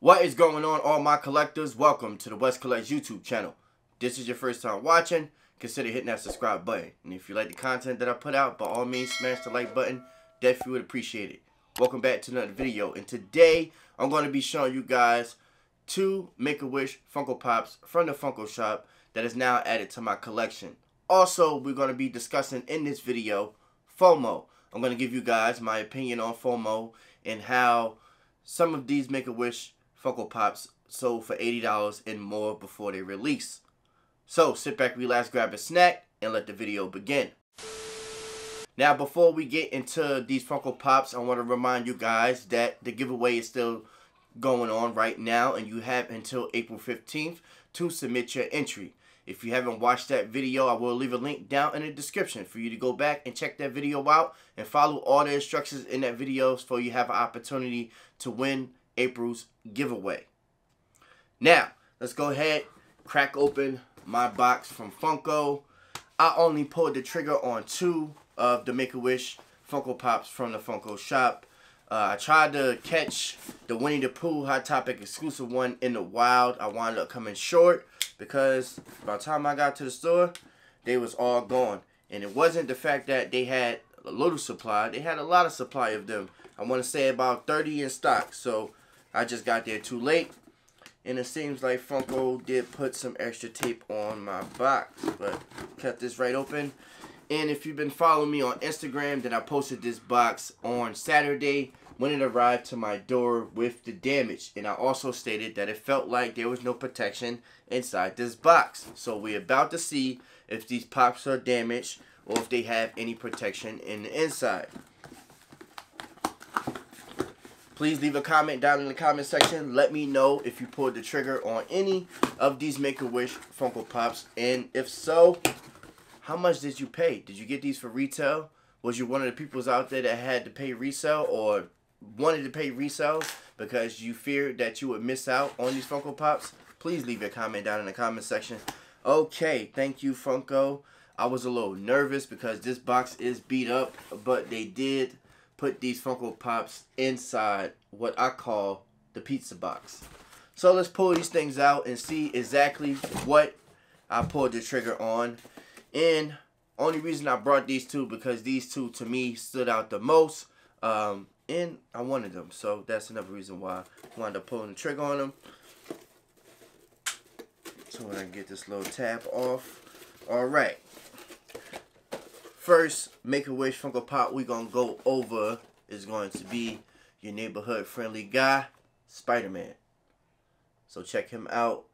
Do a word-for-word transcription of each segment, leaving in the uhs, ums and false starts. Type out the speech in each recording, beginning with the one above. What is going on, all my collectors? Welcome to the WesKollectz YouTube channel. If this is your first time watching, consider hitting that subscribe button. And if you like the content that I put out, by all means, smash the like button. Definitely would appreciate it. Welcome back to another video. And today, I'm going to be showing you guys two Make-A-Wish Funko Pops from the Funko Shop that is now added to my collection. Also, we're going to be discussing in this video FOMO. I'm going to give you guys my opinion on FOMO and how some of these Make-A-Wish Funko Pops sold for eighty dollars and more before they release. So sit back, relax, grab a snack, and let the video begin. Now, before we get into these Funko Pops, I want to remind you guys that the giveaway is still going on right now, and you have until April fifteenth to submit your entry. If you haven't watched that video, I will leave a link down in the description for you to go back and check that video out and follow all the instructions in that video so you have an opportunity to win April's giveaway. Now, let's go ahead, crack open my box from Funko. I only pulled the trigger on two of the Make-A-Wish Funko Pops from the Funko Shop. Uh, I tried to catch the Winnie the Pooh Hot Topic exclusive one in the wild. I wound up coming short because by the time I got to the store, they was all gone. And it wasn't the fact that they had a little supply. They had a lot of supply of them. I want to say about thirty in stock. So I just got there too late, and it seems like Funko did put some extra tape on my box, but cut this right open. And if you've been following me on Instagram, then I posted this box on Saturday when it arrived to my door with the damage, and I also stated that it felt like there was no protection inside this box. So we're about to see if these pops are damaged or if they have any protection in the inside. Please leave a comment down in the comment section. Let me know if you pulled the trigger on any of these Make-A-Wish Funko Pops. And if so, how much did you pay? Did you get these for retail? Was you one of the peoples out there that had to pay resale or wanted to pay resale because you feared that you would miss out on these Funko Pops? Please leave your comment down in the comment section. Okay, thank you, Funko. I was a little nervous because this box is beat up, but they did put these Funko Pops inside what I call the pizza box. So let's pull these things out and see exactly what I pulled the trigger on. And only reason I brought these two because these two to me stood out the most. Um, and I wanted them. So that's another reason why I wound up pulling the trigger on them. So when I get this little tab off. Alright. First Make-A-Wish Funko Pop we're going to go over is going to be your neighborhood friendly guy, Spider-Man. So check him out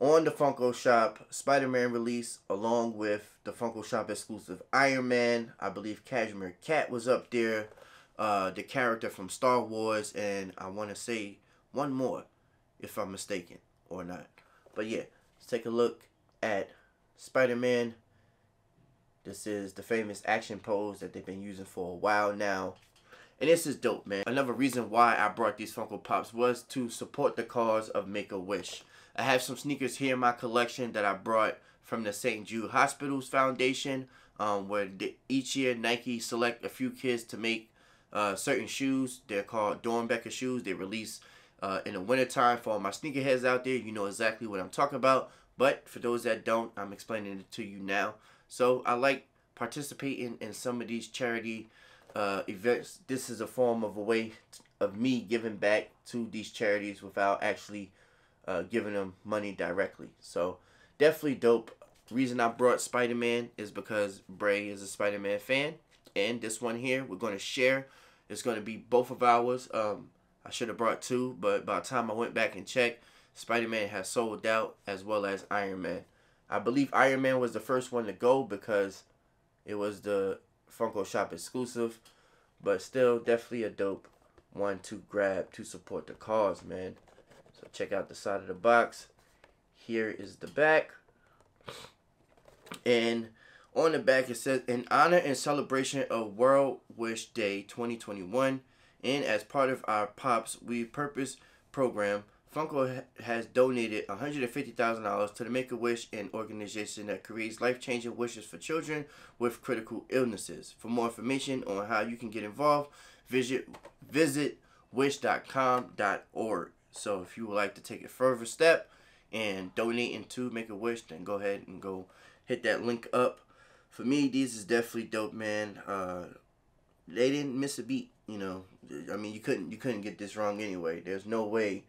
on the Funko Shop Spider-Man release along with the Funko Shop exclusive Iron Man. I believe Cashmere Cat was up there, uh, the character from Star Wars, and I want to say one more if I'm mistaken or not. But yeah, let's take a look at Spider-Man. This is the famous action pose that they've been using for a while now. And this is dope, man. Another reason why I brought these Funko Pops was to support the cause of Make-A-Wish. I have some sneakers here in my collection that I brought from the Saint Jude Hospitals Foundation, um, where the, each year Nike select a few kids to make uh, certain shoes. They're called Doernbecher shoes. They release uh, in the wintertime. For all my sneakerheads out there, you know exactly what I'm talking about. But for those that don't, I'm explaining it to you now. So I like participating in some of these charity uh, events. This is a form of a way of me giving back to these charities without actually uh, giving them money directly. So definitely dope. Reason I brought Spider-Man is because Bray is a Spider-Man fan. And this one here we're going to share. It's going to be both of ours. Um, I should have brought two, but by the time I went back and checked, Spider-Man has sold out as well as Iron Man. I believe Iron Man was the first one to go because it was the Funko Shop exclusive. But still, definitely a dope one to grab to support the cause, man. So check out the side of the box. Here is the back. And on the back it says, in honor and celebration of World Wish Day twenty twenty-one. And as part of our Pops We Purpose program, Funko has donated one hundred fifty thousand dollars to the Make-A-Wish, an organization that creates life-changing wishes for children with critical illnesses. For more information on how you can get involved, visit, visit wish dot com dot org. So if you would like to take a further step and donate into Make-A-Wish, then go ahead and go hit that link up. For me, these is definitely dope, man. Uh, they didn't miss a beat, you know. I mean, you couldn't you couldn't get this wrong anyway. There's no way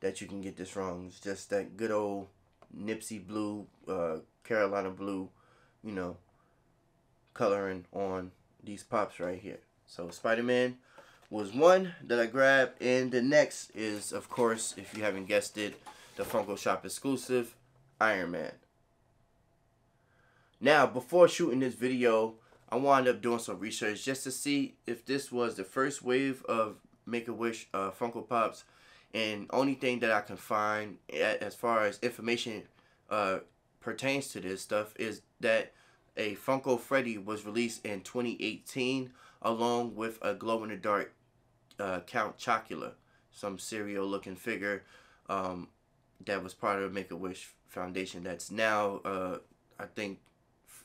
that you can get this wrong. It's just that good old Nipsey blue, uh, Carolina blue, you know, coloring on these pops right here. So Spider-Man was one that I grabbed, and the next is, of course, if you haven't guessed it, the Funko Shop exclusive, Iron Man. Now, before shooting this video, I wound up doing some research just to see if this was the first wave of Make-A-Wish uh, Funko Pops, and only thing that I can find as far as information uh, pertains to this stuff is that a Funko Freddy was released in twenty eighteen along with a glow-in-the-dark uh, Count Chocula, some cereal-looking figure um, that was part of the Make-A-Wish Foundation that's now, uh, I think,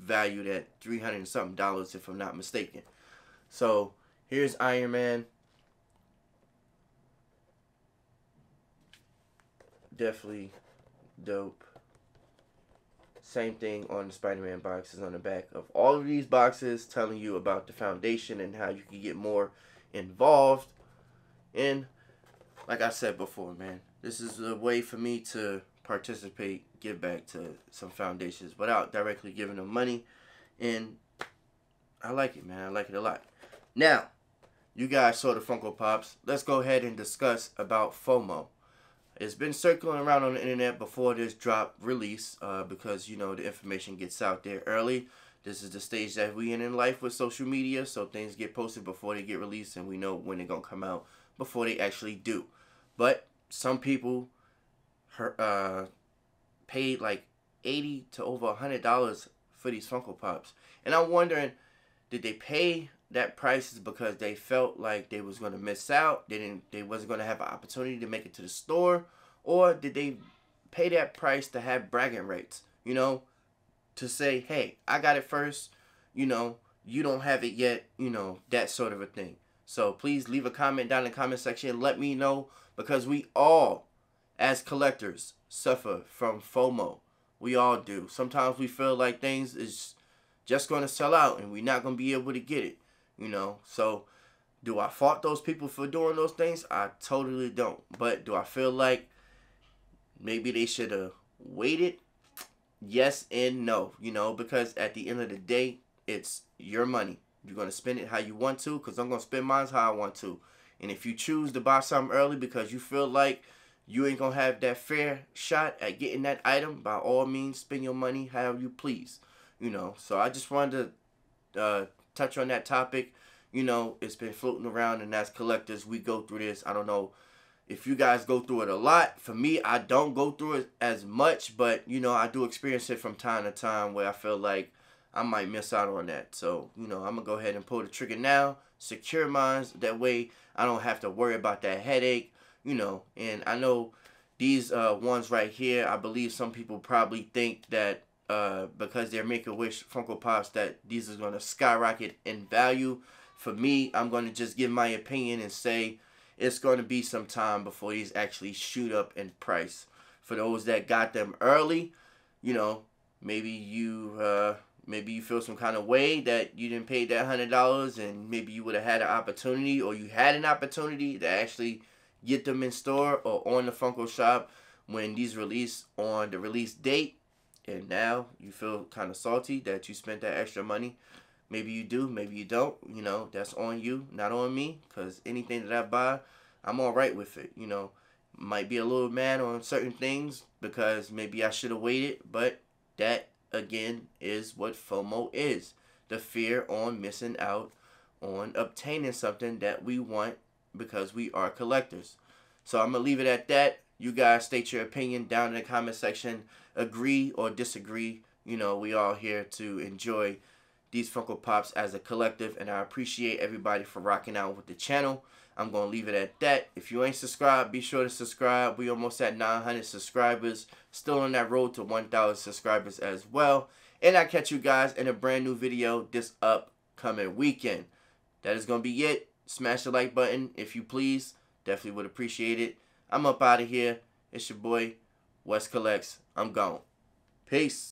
valued at three hundred and something dollars if I'm not mistaken. So here's Iron Man. Definitely dope. Same thing on the Spider-Man boxes, on the back of all of these boxes, telling you about the foundation and how you can get more involved. And like I said before, man, this is a way for me to participate, give back to some foundations without directly giving them money. And I like it, man. I like it a lot. Now, you guys saw the Funko Pops. Let's go ahead and discuss about FOMO. It's been circling around on the internet before this drop release uh, because, you know, the information gets out there early. This is the stage that we in in life with social media, so things get posted before they get released, and we know when they're going to come out before they actually do. But some people uh, paid like eighty dollars to over one hundred dollars for these Funko Pops. And I'm wondering, did they pay that price is because they felt like they was going to miss out, they didn't, they wasn't going to have an opportunity to make it to the store, or did they pay that price to have bragging rights, you know, to say, hey, I got it first, you know, you don't have it yet, you know, that sort of a thing. So please leave a comment down in the comment section and let me know, because we all, as collectors, suffer from FOMO. We all do. Sometimes we feel like things is just going to sell out and we're not going to be able to get it. You know, so do I fault those people for doing those things? I totally don't. But do I feel like maybe they should have waited? Yes and no, you know, because at the end of the day, it's your money. You're going to spend it how you want to, because I'm going to spend mine how I want to. And if you choose to buy something early because you feel like you ain't going to have that fair shot at getting that item, by all means, spend your money however you please, you know. So I just wanted to uh, touch on that topic. You know, it's been floating around, and as collectors, we go through this. I don't know if you guys go through it a lot. For me, I don't go through it as much, but you know, I do experience it from time to time where I feel like I might miss out on that. So you know, I'm gonna go ahead and pull the trigger now, secure mine, that way I don't have to worry about that headache, you know. And I know these uh ones right here, I believe some people probably think that Uh, because they're Make-A-Wish Funko Pops, that these are going to skyrocket in value. For me, I'm going to just give my opinion and say it's going to be some time before these actually shoot up in price. For those that got them early, you know, maybe you uh, maybe you feel some kind of way that you didn't pay that one hundred dollars, and maybe you would have had an opportunity, or you had an opportunity to actually get them in store or on the Funko Shop when these release on the release date. And now you feel kind of salty that you spent that extra money. Maybe you do, maybe you don't. You know, that's on you, not on me. Because anything that I buy, I'm all right with it. You know, might be a little mad on certain things because maybe I should have waited. But that, again, is what FOMO is. The fear on missing out on obtaining something that we want because we are collectors. So I'm going to leave it at that. You guys state your opinion down in the comment section. Agree or disagree. You know, we all here to enjoy these Funko Pops as a collective. And I appreciate everybody for rocking out with the channel. I'm going to leave it at that. If you ain't subscribed, be sure to subscribe. We almost at nine hundred subscribers. Still on that road to one thousand subscribers as well. And I'll catch you guys in a brand new video this upcoming weekend. That is going to be it. Smash the like button if you please. Definitely would appreciate it. I'm up out of here. It's your boy, WesKollectz. I'm gone. Peace.